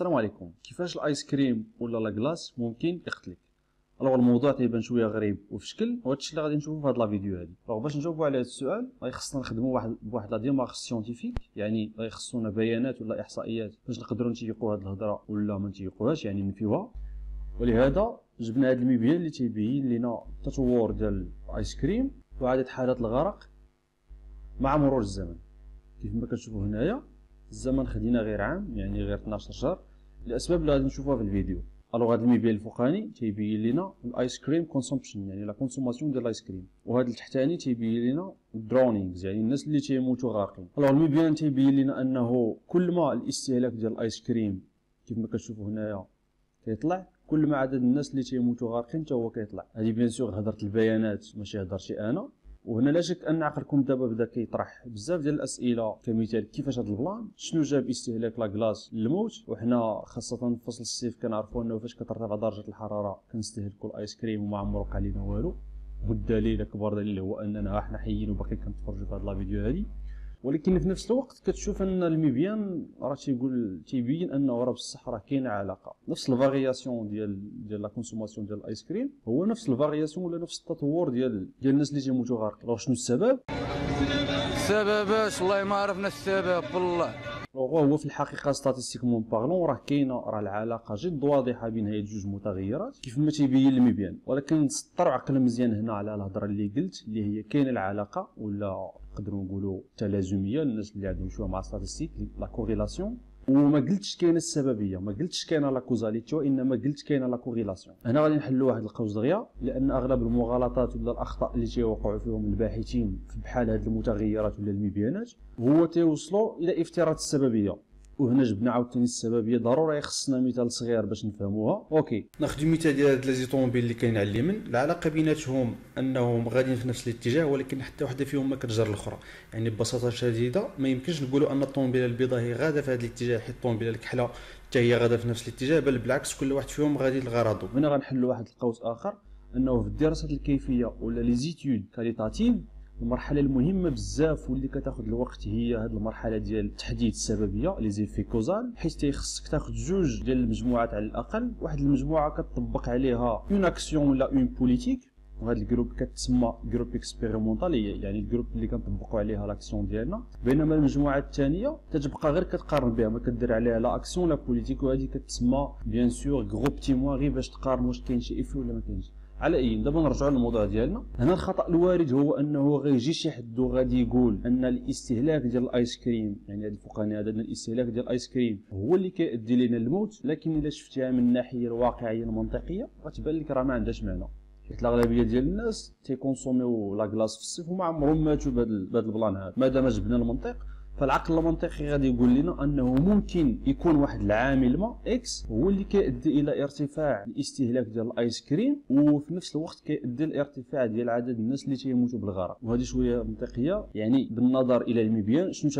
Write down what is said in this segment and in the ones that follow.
السلام عليكم. كيفاش الايس كريم ولا لاكلاص ممكن يقتلك؟ الوغ الموضوع تيبان شويه غريب وفي شكل، وهذا الشيء اللي غادي نشوفوه في هاد لا فيديو هادي. الوغ باش نجاوبوا على هاد السؤال غيخصنا نخدموا بواحد لا ديمارش سيونتيفيك، يعني غيخصونا بيانات ولا احصائيات باش نقدروا نتيقوا هاد الهضره ولا ما نتيقوهاش، يعني نفيوها. ولهذا جبنا هاد المبيان اللي تيبين لنا التطور ديال الايس كريم وعدد حالات الغرق مع مرور الزمن. كيف ما كتشوفوا هنايا الزمن خدينا غير عام، يعني غير 12 شهر، الاسباب اللي غادي نشوفوها في الفيديو. الوغ هاد المبيان الفوقاني تيبين لينا الايس كريم كونسومبشن، يعني لا كونسوماسيون ديال الايس كريم، وهاد التحتاني تيبين لينا الدرونينغز، يعني الناس اللي تيموتوا غارقين. الوغ المبيان تيبين لينا انه كل ما الاستهلاك ديال الايس كريم كيف ما كتشوفوا هنايا كيطلع، كل ما عدد الناس اللي تيموتوا غارقين حتى هو كيطلع. هادي بيان سور هضره البيانات ماشي هضرتي انا. وهنا لا شك ان عقلكم دابا بدا كيطرح بزاف ديال الاسئله، كمثال كيفاش هذا البلان، شنو جاب استهلاك لاكلاص للموت، وحنا خاصه في فصل الصيف كنعرفوا انه فاش كترتفع درجه الحراره كنستهلكوا الايس كريم وما عمرو وقع لينا والو. والدليل اكبر دليل هو اننا حنا حيين وباقي كنتفرجوا في هاد لا فيديو هادي. ولكن في نفس الوقت كتشوف ان المبيان راه تيقول تيبين انه راه بصح راه كاينه علاقه، نفس الفارياسيون ديال لا كونسوماسيون ديال الايس كريم هو نفس الفارياسيون ولا نفس التطور ديال الناس اللي تيموتوا غارقين. شنو السبب؟ السبب اش والله ما عرفنا السبب والله. هو في الحقيقه ستاتيستيكمون بارلون راه كاينه راه العلاقه جد واضحه بين هاد جوج متغيرات كيف ما تيبين المبيان. ولكن سطر عقل مزيان هنا على الهضره اللي قلت، اللي هي كاينه العلاقه ولا نقدروا نقولوا تلازميه، الناس اللي عندهم شويه مع ستاتيستيك لا كوريلاسيون. وما قلتش كاينه السببيه، ما قلتش كاينه لا كوزاليتي، وانما قلت كاينه لا كوريلاسيون. هنا غادي نحلوا واحد القوس دغيا، لان اغلب المغالطات ولا الاخطاء اللي تيوقعوا فيهم الباحثين في بحال هاد المتغيرات ولا المبيانات هو تيوصلوا الى افتراض السببيه. وهنا جبنا عاوتاني السببيه، ضروري يخصنا مثال صغير باش نفهموها. اوكي، ناخذ مثال ديال هاد لازيطوموبيل اللي كاين على اليمين، العلاقه بيناتهم انهم غاديين في نفس الاتجاه، ولكن حتى وحده فيهم ما كتجر الاخرى. يعني ببساطه شديده ما يمكنش نقولوا ان الطوموبيله البيضاء هي غاده في هذا الاتجاه، حيت الطوموبيله الكحله حتى هي غاده في نفس الاتجاه، بل بالعكس كل واحد فيهم غادي لغرضه. هنا غنحلوا واحد القوس اخر، انه في الدراسات الكيفيه ولا لي زيتود كاليتاتيف المرحله المهمه بزاف واللي كتاخذ الوقت هي هذه المرحله ديال تحديد السببيه لي زيفي كوزال، حيت تيخصك تاخذ جوج ديال المجموعات على الاقل، واحد المجموعه كتطبق عليها اون اكسيون ولا اون بوليتيك، وهذا الجروب كتسمى جروب اكسبيريمونتال، يعني الجروب اللي كنطبقوا عليها لاكسيون ديالنا. بينما المجموعه الثانيه كتبقى غير كتقارن بها، ما كدير عليها لا اكسيون لا بوليتيك، وهذه كتسمى بيان سور جروب تيموان، غير باش تقارن واش كاين شي ايفي ولا ما كاينش. على اي دابا نرجعوا للموضوع ديالنا. هنا الخطا الوارد هو انه غيجي شي حد وغادي يقول ان الاستهلاك ديال الايس كريم، يعني هذا الفوقاني هذا، ان الاستهلاك ديال الايس كريم هو اللي كيؤدي لينا الموت. لكن الا شفتيها من الناحيه الواقعيه المنطقيه غتبان لك راه ما عندهاش معنى، حيت الاغلبيه ديال الناس تيكونسوميو لاكلاص في الصيف وما عمرهم ماتوا بهذا البلان هذا. مادام جبنا المنطق، فالعقل المنطقي غادي يقول لنا انه ممكن يكون واحد العامل ما اكس هو اللي كيؤدي الى ارتفاع الاستهلاك ديال الايس كريم، وفي نفس الوقت كيؤدي لارتفاع ديال عدد الناس اللي تيموتوا بالغرق. وهذه شويه منطقيه، يعني بالنظر الى المبيان شنو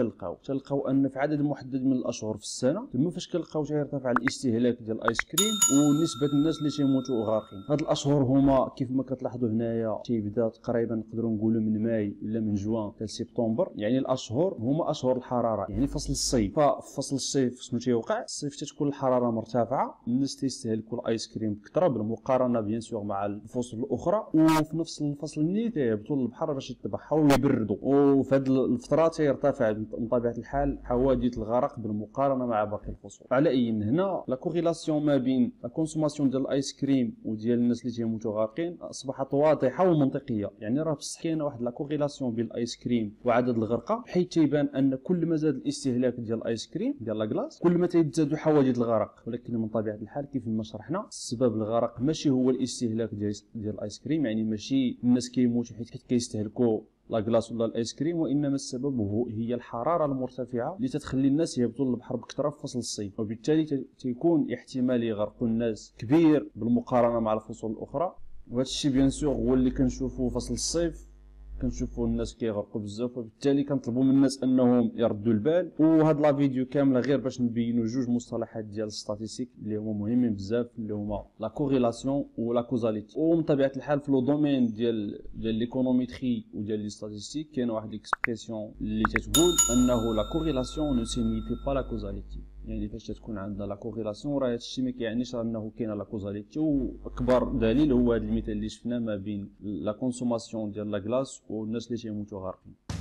تلقاو ان في عدد محدد من الاشهر في السنه تما فاش كنلقاو تيرتفع الاستهلاك ديال الايس كريم ونسبه الناس اللي تيموتوا غارقين. هاد الاشهر هما كيف ما كتلاحظوا هنايا تيبدا تقريبا نقدروا نقولوا من ماي الا من جوان حتى سبتمبر، يعني الاشهر هما اشهر الحراره، يعني فصل الصيف. ففصل الصيف شنو تيوقع؟ الصيف تتكون الحراره مرتفعه، الناس تيستهلكوا الايس كريم بكثره بالمقارنه بيان سور مع الفصول الاخرى، وفي نفس الفصل النيل تيهبطوا للبحر باش يتبحروا ويبردوا. وفي هذه الفتره تيرتفع من طبيعه الحال حوادث الغرق بالمقارنه مع باقي الفصول. على اي هنا لا كوريلاسيون ما بين لا كونسوماسيون ديال الايس كريم وديال الناس اللي تيموتوا غارقين اصبحت واضحه ومنطقيه، يعني راه بصح كاينه واحد لا كوريلاسيون بين الايس كريم وعدد الغرقه، حيت تيبان ان كل ما زاد الاستهلاك ديال الايس كريم ديال لاكلاص كل ما تزادوا حوادث الغرق. ولكن من طبيعه الحال كيف ما شرحنا السبب الغرق ماشي هو الاستهلاك ديال الايس كريم، يعني ماشي الناس كيموتوا حيت كيستهلكوا لاكلاص ولا الايس كريم، وانما السبب هي الحراره المرتفعه اللي تتخلي الناس يهبطوا للبحر بكثره في فصل الصيف، وبالتالي تيكون احتمال يغرقوا الناس كبير بالمقارنه مع الفصول الاخرى. وهذا الشيء بيان سور هو اللي كنشوفوه فصل الصيف، كنشوفوا الناس كيغرقوا بزاف، وبالتالي كنطلبوا من الناس انهم يردوا البال. وهاد لا فيديو كامله غير باش نبينوا جوج مصطلحات ديال الستاتيستيك اللي هما مهمين بزاف، اللي هما لا كوريلاسيون ولا كوزاليتي. ومن طبيعه الحال في لو دومين ديال ليكونوميتري وديال لي ستاتيستيك كاين واحد الاكسبريسيون اللي تتقول انه لا كوريلاسيون نو سينيفي با لا كوزاليتي. يعني فاش تكون عندنا لا كوغيلاسيون راه هادشي ما كيعنيش راه انه كاينه لا كوزاليتي. واكبر دليل هو هذا المثال اللي شفنا ما بين لا كونسوماسيون ديال لا كلاص والناس اللي تيموتوا غارقين.